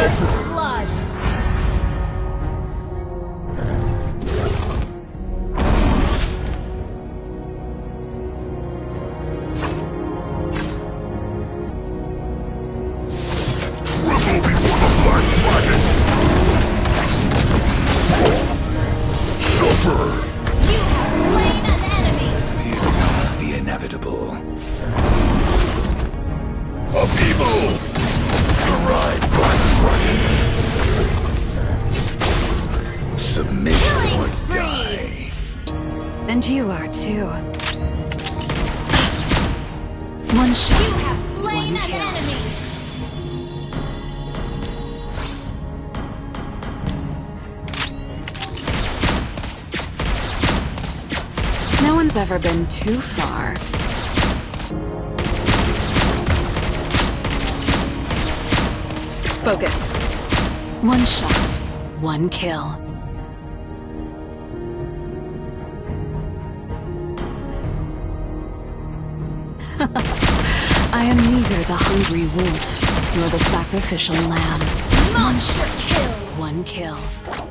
First blood. Ripple before the black dragon. Suffer. You have slain an enemy. Fear not the inevitable. Upheaval. Arrive, black dragon. Submit or die. And you are too. One shot. You have slain an enemy. No one's ever been too far. Focus. One shot, one kill. I am neither the hungry wolf nor the sacrificial lamb. Monster kill. One kill.